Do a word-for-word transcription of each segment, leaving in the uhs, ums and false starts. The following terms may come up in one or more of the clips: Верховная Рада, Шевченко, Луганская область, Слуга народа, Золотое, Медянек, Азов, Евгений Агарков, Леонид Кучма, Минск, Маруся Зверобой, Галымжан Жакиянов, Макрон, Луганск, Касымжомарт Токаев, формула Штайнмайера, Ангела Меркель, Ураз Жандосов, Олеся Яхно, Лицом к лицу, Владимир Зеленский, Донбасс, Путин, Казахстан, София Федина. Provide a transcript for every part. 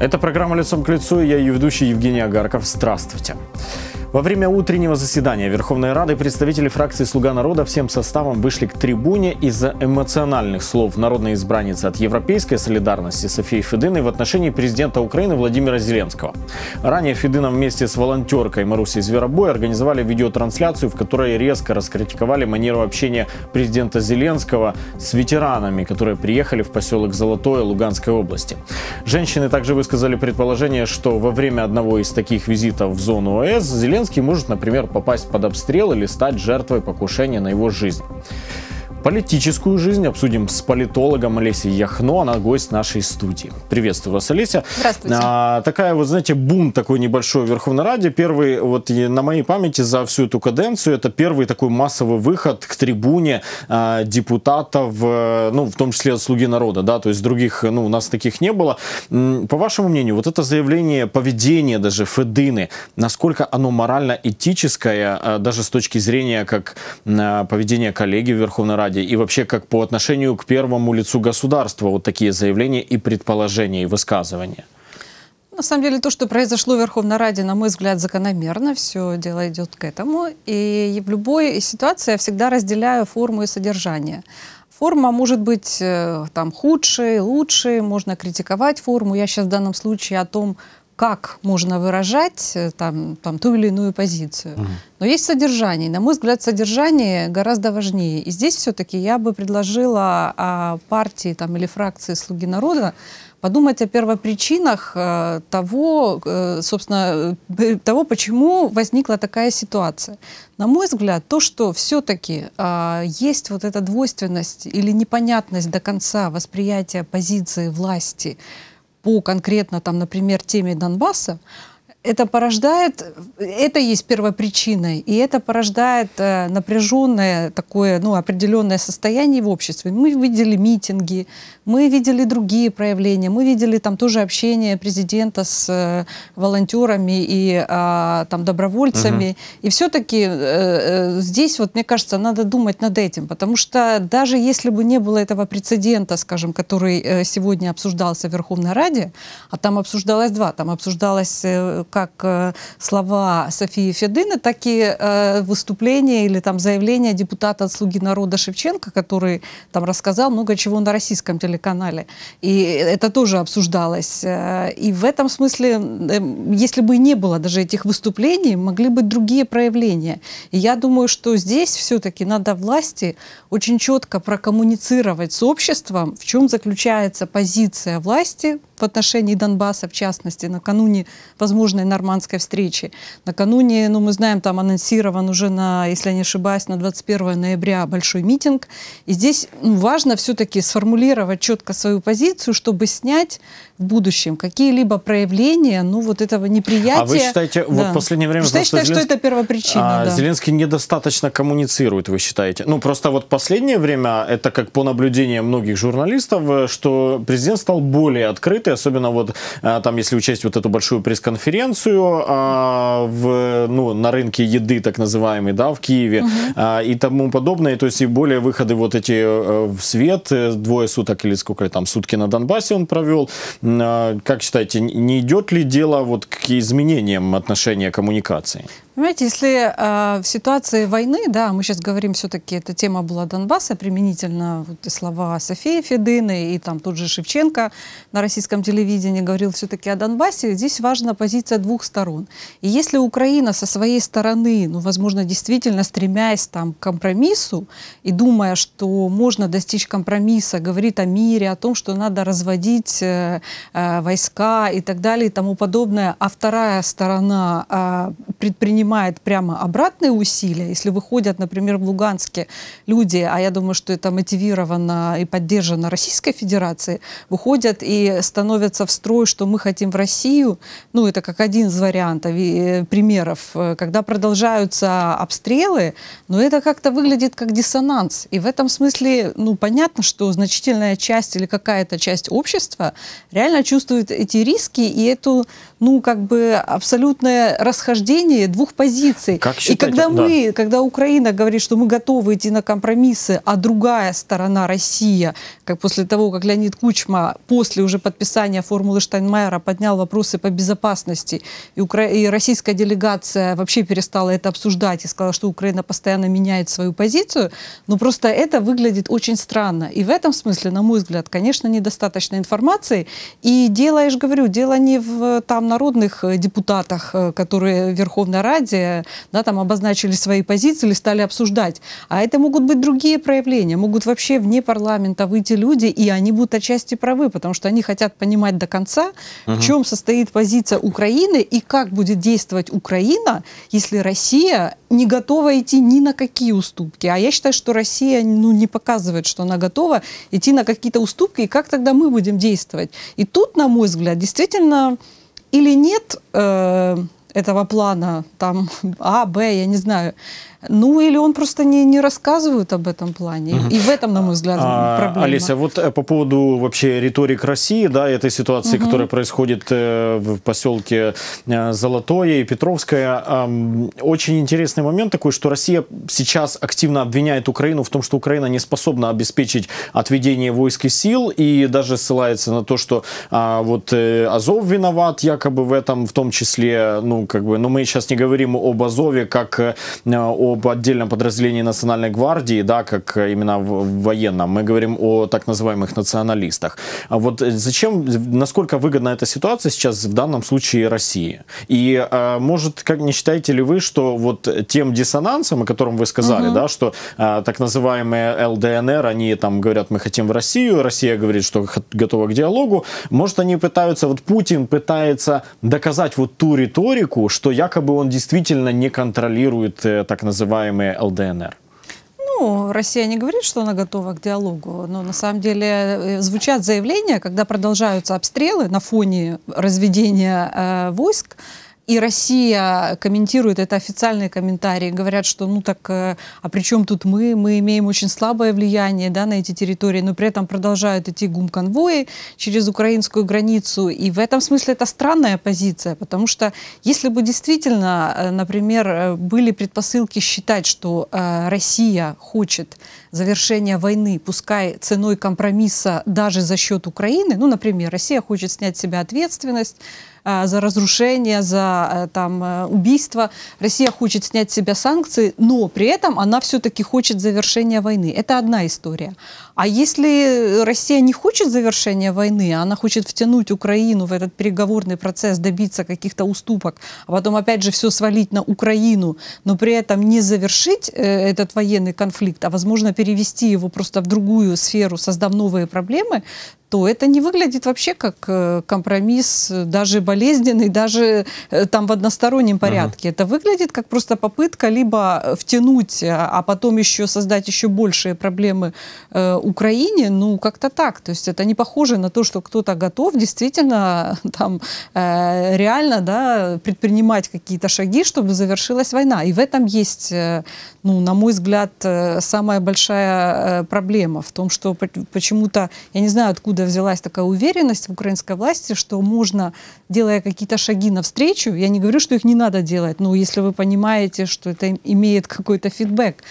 Это программа «Лицом к лицу», и я ее ведущий Евгений Агарков. Здравствуйте. Во время утреннего заседания Верховной Рады представители фракции «Слуга народа» всем составом вышли к трибуне из-за эмоциональных слов народной избранницы от европейской солидарности Софии Фединой в отношении президента Украины Владимира Зеленского. Ранее Федина вместе с волонтеркой Марусей Зверобой организовали видеотрансляцию, в которой резко раскритиковали манеру общения президента Зеленского с ветеранами, которые приехали в поселок Золотое Луганской области. Женщины также высказали предположение, что во время одного из таких визитов в зону ОС Зеленский может, например, попасть под обстрел или стать жертвой покушения на его жизнь. Политическую жизнь обсудим с политологом Олесей Яхно, она гость нашей студии. Приветствую вас, Олеся. Здравствуйте. А, такая, вот знаете, бум такой небольшой в Верховной Раде. Первый, вот на моей памяти за всю эту каденцию, это первый такой массовый выход к трибуне а, депутатов, ну, в том числе от «Слуги народа», да, то есть других, ну, у нас таких не было. По вашему мнению, вот это заявление, поведение даже Федины, насколько оно морально-этическое, даже с точки зрения как поведения коллеги в Верховной Раде, и вообще как по отношению к первому лицу государства вот такие заявления и предположения, и высказывания? На самом деле то, что произошло в Верховной Раде, на мой взгляд, закономерно. Все дело идет к этому. И в любой ситуации я всегда разделяю форму и содержание. Форма может быть там худшей, лучшей, можно критиковать форму. Я сейчас в данном случае о том, как можно выражать там, там, ту или иную позицию. Но есть содержание. На мой взгляд, содержание гораздо важнее. И здесь все-таки я бы предложила партии там, или фракции «Слуги народа» подумать о первопричинах того, собственно, того, почему возникла такая ситуация. На мой взгляд, то, что все-таки есть вот эта двойственность или непонятность до конца восприятия позиции власти по конкретно, там, например, теме Донбасса, это порождает, это есть первопричиной, и это порождает э, напряженное такое, ну, определенное состояние в обществе. Мы видели митинги, мы видели другие проявления, мы видели там тоже общение президента с э, волонтерами и э, там добровольцами. Угу. И все-таки э, здесь, вот, мне кажется, надо думать над этим, потому что даже если бы не было этого прецедента, скажем, который э, сегодня обсуждался в Верховной Раде, а там обсуждалось два, там обсуждалось э, как слова Софии Федины, так и э, выступления или там заявления депутата от «Слуги народа» Шевченко, который там рассказал много чего на российском телеканале. И это тоже обсуждалось. И в этом смысле, э, если бы не было даже этих выступлений, могли быть другие проявления. И я думаю, что здесь все-таки надо власти очень четко прокоммуницировать с обществом, в чем заключается позиция власти в отношении Донбасса, в частности, накануне возможной нормандской встречи. Накануне, ну, мы знаем, там анонсирован уже, на, если я не ошибаюсь, на двадцать первое ноября большой митинг. И здесь важно все-таки сформулировать четко свою позицию, чтобы снять в будущем какие-либо проявления, ну, вот этого неприятия. А вы считаете, да, вот в последнее время... Что я считаю, Зеленский... что это первопричина, а, да. Зеленский недостаточно коммуницирует, вы считаете? Ну, просто вот последнее время, это как по наблюдениям многих журналистов, что президент стал более открытый, особенно вот, там, если учесть вот эту большую пресс-конференцию, конференцию а, в, ну, на рынке еды, так называемый, да, в Киеве, угу, а, и тому подобное. То есть и более выходы вот эти а, в свет, двое суток или сколько там, сутки на Донбассе он провел. А, как считаете, не идет ли дело вот к изменениям отношения коммуникации? Понимаете, если э, в ситуации войны, да, мы сейчас говорим, все-таки эта тема была Донбасса, применительно вот, и слова Софии Федины, и там тут же Шевченко на российском телевидении говорил все-таки о Донбассе, здесь важна позиция двух сторон. И если Украина со своей стороны, ну, возможно, действительно стремясь там, к компромиссу и думая, что можно достичь компромисса, говорит о мире, о том, что надо разводить э, э, войска и так далее и тому подобное, а вторая сторона э, предпринимает прямо обратные усилия, если выходят, например, в Луганске люди, а я думаю, что это мотивировано и поддержано Российской Федерацией, выходят и становятся в строй, что мы хотим в Россию, ну это как один из вариантов, примеров, когда продолжаются обстрелы, но это как-то выглядит как диссонанс. И в этом смысле, ну понятно, что значительная часть или какая-то часть общества реально чувствует эти риски и эту ну, как бы абсолютное расхождение двух позиций. Как считаете? И когда мы, да. когда Украина говорит, что мы готовы идти на компромиссы, а другая сторона, Россия, как после того, как Леонид Кучма после уже подписания формулы Штайнмайера поднял вопросы по безопасности, и, укра... и российская делегация вообще перестала это обсуждать и сказала, что Украина постоянно меняет свою позицию, но просто это выглядит очень странно. И в этом смысле, на мой взгляд, конечно, недостаточно информации. И дело, я же говорю, дело не в там народных депутатах, которые в Верховной Раде, да, там обозначили свои позиции или стали обсуждать. А это могут быть другие проявления. Могут вообще вне парламента выйти люди, и они будут отчасти правы, потому что они хотят понимать до конца, угу. в чем состоит позиция Украины и как будет действовать Украина, если Россия не готова идти ни на какие уступки. А я считаю, что Россия, ну, не показывает, что она готова идти на какие-то уступки, и как тогда мы будем действовать. И тут, на мой взгляд, действительно или нет э, этого плана, там, А, Б, я не знаю, ну, или он просто не, не рассказывает об этом плане. Угу. И в этом, на мой взгляд, а, проблема. Олеся, вот по поводу вообще риторик России, да, этой ситуации, угу. которая происходит в поселке Золотое и Петровское, очень интересный момент такой, что Россия сейчас активно обвиняет Украину в том, что Украина не способна обеспечить отведение войск и сил, и даже ссылается на то, что вот Азов виноват якобы в этом, в том числе, ну, как бы, но мы сейчас не говорим об Азове как о об отдельном подразделении Национальной гвардии, да, как именно в военном. Мы говорим о так называемых националистах. А вот зачем, насколько выгодна эта ситуация сейчас в данном случае России? И, а, может, как не считаете ли вы, что вот тем диссонансом, о котором вы сказали, угу. да, что а, так называемые эл дэ эн эр, они там говорят, мы хотим в Россию, Россия говорит, что готова к диалогу. Может, они пытаются, вот Путин пытается доказать вот ту риторику, что якобы он действительно не контролирует так называемые называемые эл дэ эн эр? Ну, Россия не говорит, что она готова к диалогу, но на самом деле звучат заявления, когда продолжаются обстрелы на фоне разведения э, войск, и Россия комментирует, это официальные комментарии, говорят, что ну так, а при чем тут мы? Мы имеем очень слабое влияние, да, на эти территории, но при этом продолжают идти гум-конвои через украинскую границу. И в этом смысле это странная позиция, потому что если бы действительно, например, были предпосылки считать, что Россия хочет завершения войны, пускай ценой компромисса даже за счет Украины, ну, например, Россия хочет снять с себя ответственность за разрушение, за там, убийство. Россия хочет снять с себя санкции, но при этом она все-таки хочет завершения войны. Это одна история. А если Россия не хочет завершения войны, она хочет втянуть Украину в этот переговорный процесс, добиться каких-то уступок, а потом опять же все свалить на Украину, но при этом не завершить этот военный конфликт, а возможно перевести его просто в другую сферу, создав новые проблемы, то это не выглядит вообще как компромисс, даже болезненный, даже там в одностороннем порядке. Uh-huh. Это выглядит как просто попытка либо втянуть, а потом еще создать еще большие проблемы э, Украине, ну как-то так. То есть это не похоже на то, что кто-то готов действительно там э, реально, да, предпринимать какие-то шаги, чтобы завершилась война. И в этом есть, э, ну, на мой взгляд, э, самая большая э, проблема в том, что почему-то, я не знаю, откуда взялась такая уверенность в украинской власти, что можно, делая какие-то шаги навстречу, я не говорю, что их не надо делать, но если вы понимаете, что это имеет какой-то фидбэк.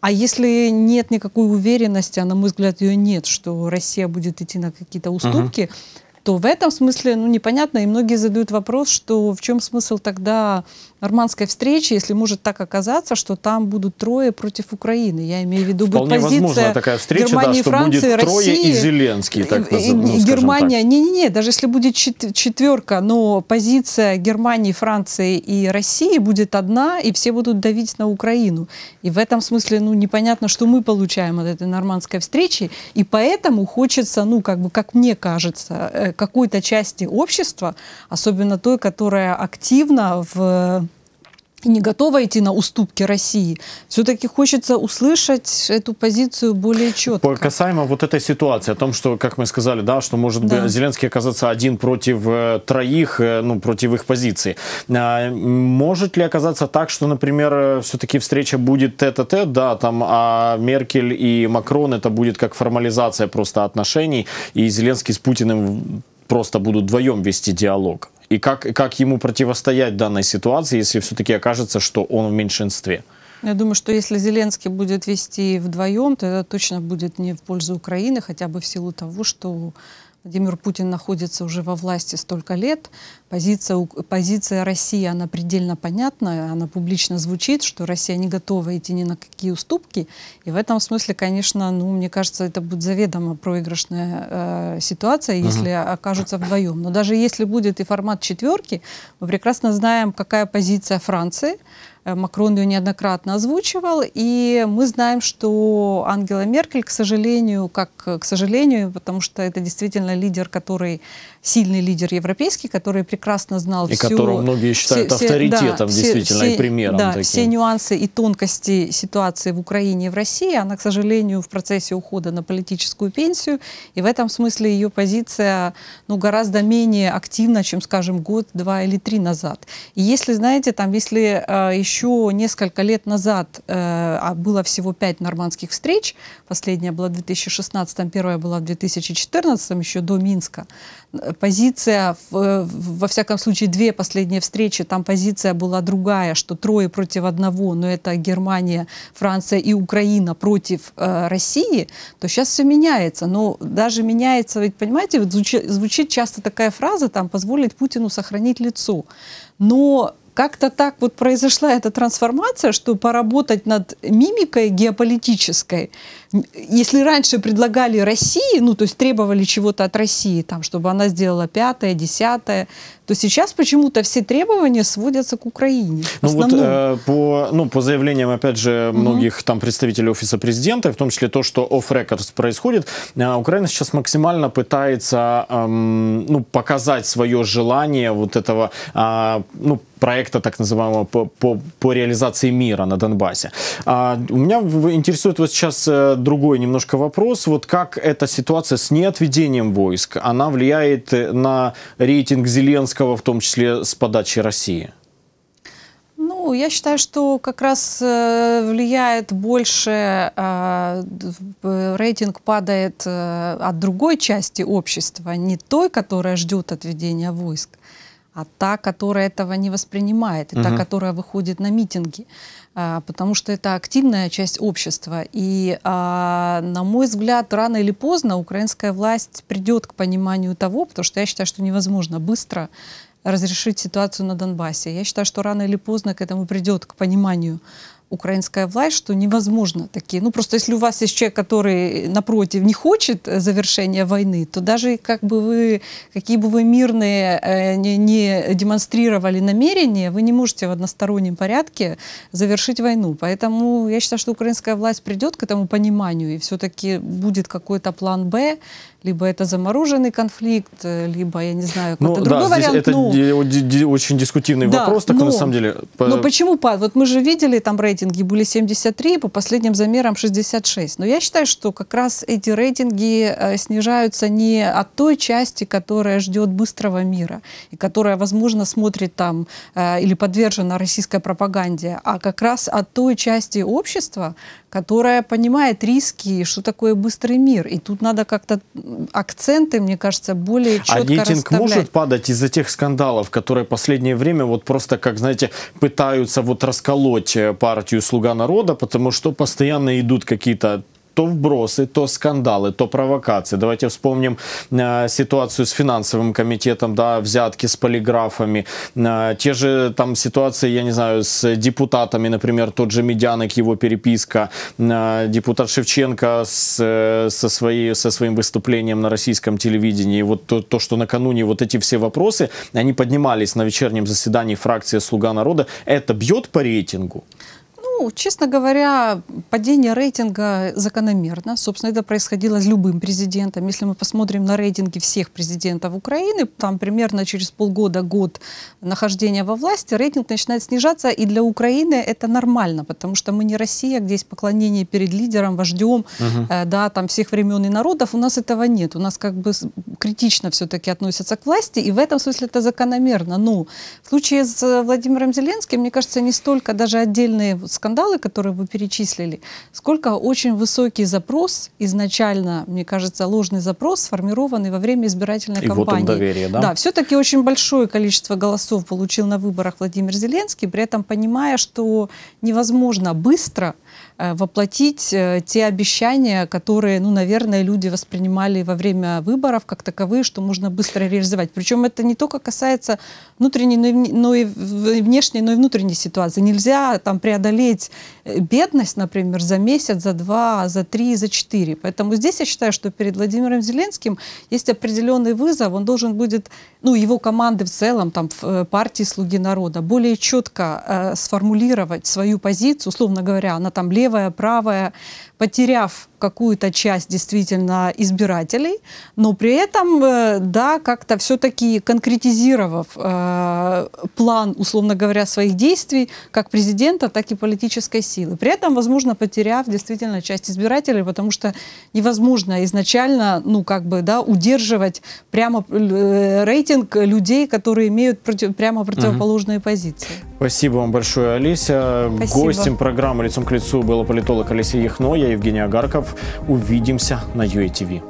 А если нет никакой уверенности, а на мой взгляд ее нет, что Россия будет идти на какие-то уступки, uh-huh. то в этом смысле, ну, непонятно, и многие задают вопрос, что в чем смысл тогда нормандской встречи, если может так оказаться, что там будут трое против Украины. Я имею в виду, вполне будет позиция такая встреча, Германии, да, Франции, будет трое России, и Зеленский. Так, ну, Германия, не-не-не, даже если будет четверка, но позиция Германии, Франции и России будет одна, и все будут давить на Украину. И в этом смысле, ну, непонятно, что мы получаем от этой нормандской встречи, и поэтому хочется, ну, как бы, как мне кажется, какой-то части общества, особенно той, которая активно в... не готова идти на уступки России, все-таки хочется услышать эту позицию более четко. Касаемо вот этой ситуации, о том, что, как мы сказали, да, что может да. быть Зеленский оказаться один против троих, ну, против их позиции. Может ли оказаться так, что, например, все-таки встреча будет тет-а-тет, да, там, а Меркель и Макрон, это будет как формализация просто отношений, и Зеленский с Путиным просто будут вдвоем вести диалог? И как, как ему противостоять данной ситуации, если все-таки окажется, что он в меньшинстве? Я думаю, что если Зеленский будет вести вдвоем, то это точно будет не в пользу Украины, хотя бы в силу того, что Владимир Путин находится уже во власти столько лет. Позиция, позиция России, она предельно понятна, она публично звучит, что Россия не готова идти ни на какие уступки. И в этом смысле, конечно, ну, мне кажется, это будет заведомо проигрышная э, ситуация, если угу. окажутся вдвоем. Но даже если будет и формат четверки, мы прекрасно знаем, какая позиция Франции. Макрон ее неоднократно озвучивал, и мы знаем, что Ангела Меркель, к сожалению, как к сожалению, потому что это действительно лидер, который сильный лидер европейский, который прекрасно знал и всю, которого многие считают все, авторитетом, да, действительно все, и примером, да, таким. Все нюансы и тонкости ситуации в Украине и в России, она, к сожалению, в процессе ухода на политическую пенсию, и в этом смысле ее позиция, ну, гораздо менее активна, чем, скажем, год, два или три назад. И если, знаете, там, если э, еще Еще несколько лет назад э, было всего пять нормандских встреч. Последняя была в две тысячи шестнадцатом, первая была в две тысячи четырнадцатом, еще до Минска. Позиция, в, во всяком случае, две последние встречи, там позиция была другая, что трое против одного, но это Германия, Франция и Украина против э, России, то сейчас все меняется. Но даже меняется, ведь, понимаете, вот звучит, звучит часто такая фраза, там, позволить Путину сохранить лицо. Но как-то так вот произошла эта трансформация, что поработать над мимикой геополитической, если раньше предлагали России, ну, то есть требовали чего-то от России, там, чтобы она сделала пятое, десятое, то сейчас почему-то все требования сводятся к Украине. Ну вот, э, по, ну, по заявлениям, опять же, многих угу. там представителей Офиса Президента, в том числе то, что офф-рекордс происходит, э, Украина сейчас максимально пытается э, ну, показать свое желание вот этого э, ну, проекта, так называемого, по, по, по реализации мира на Донбассе. А, у меня интересует вот сейчас другой немножко вопрос. Вот как эта ситуация с неотведением войск, она влияет на рейтинг Зеленского, в том числе с подачи России? Ну, я считаю, что как раз влияет больше, рейтинг падает от другой части общества, не той, которая ждет отведения войск, а та, которая этого не воспринимает, и угу. та, которая выходит на митинги, а, потому что это активная часть общества. И, а, на мой взгляд, рано или поздно украинская власть придет к пониманию того, потому что я считаю, что невозможно быстро разрешить ситуацию на Донбассе. Я считаю, что рано или поздно к этому придет, к пониманию украинская власть, что невозможно такие. Ну, просто если у вас есть человек, который напротив не хочет завершения войны, то даже как бы вы, какие бы вы мирные э, не, не демонстрировали намерения, вы не можете в одностороннем порядке завершить войну. Поэтому я считаю, что украинская власть придет к этому пониманию, и все-таки будет какой-то план «Б», либо это замороженный конфликт, либо, я не знаю, какой-то, ну, другой, да, вариант. Это, ну, очень дискутивный, да, вопрос, так, но, на самом деле. По... Но почему? Вот мы же видели, там рейтинги были семьдесят три, по последним замерам шестьдесят шесть. Но я считаю, что как раз эти рейтинги снижаются не от той части, которая ждет быстрого мира, и которая, возможно, смотрит там или подвержена российской пропаганде, а как раз от той части общества, которая понимает риски, что такое быстрый мир. И тут надо как-то акценты, мне кажется, более четко расставлять. А рейтинг может падать из-за тех скандалов, которые в последнее время вот просто, как, знаете, пытаются вот расколоть партию «Слуга народа», потому что постоянно идут какие-то то вбросы, то скандалы, то провокации. Давайте вспомним э, ситуацию с финансовым комитетом, да, взятки с полиграфами, э, те же там ситуации, я не знаю, с депутатами, например, тот же Медянек, его переписка, э, депутат Шевченко с, э, со, своей, со своим выступлением на российском телевидении. Вот то, то, что накануне вот эти все вопросы, они поднимались на вечернем заседании фракции «Слуга народа», это бьет по рейтингу? Ну, честно говоря, падение рейтинга закономерно. Собственно, это происходило с любым президентом. Если мы посмотрим на рейтинги всех президентов Украины, там примерно через полгода-год нахождения во власти рейтинг начинает снижаться. И для Украины это нормально, потому что мы не Россия, где есть поклонение перед лидером, вождем, угу. э, да, там, всех времен и народов. У нас этого нет. У нас как бы критично все-таки относятся к власти. И в этом смысле это закономерно. Но в случае с Владимиром Зеленским, мне кажется, не столько даже отдельные скандалы, скандалы, которые вы перечислили, сколько очень высокий запрос, изначально, мне кажется, ложный запрос, сформированный во время избирательной и кампании. Вот доверие, да? Да, все-таки очень большое количество голосов получил на выборах Владимир Зеленский, при этом понимая, что невозможно быстро воплотить те обещания, которые, ну, наверное, люди воспринимали во время выборов как таковые, что можно быстро реализовать. Причем это не только касается внутренней, но и внешней, но и внутренней ситуации. Нельзя там преодолеть бедность, например, за месяц, за два, за три, за четыре. Поэтому здесь я считаю, что перед Владимиром Зеленским есть определенный вызов. Он должен будет, ну, его команды в целом, там, в партии «Слуги народа», более четко э, сформулировать свою позицию, условно говоря, она там левая, правая, потеряв какую-то часть действительно избирателей, но при этом, да, как-то все-таки конкретизировав э, план, условно говоря, своих действий как президента, так и политической силы. При этом, возможно, потеряв действительно часть избирателей, потому что невозможно изначально, ну, как бы, да, удерживать прямо рейтинг людей, которые имеют против, прямо противоположные угу. позиции. Спасибо вам большое, Олеся. Спасибо. Гостем программы «Лицом к лицу» была политолог Олеся Яхно, я Евгений Агарков. Увидимся на ю эй ти ви.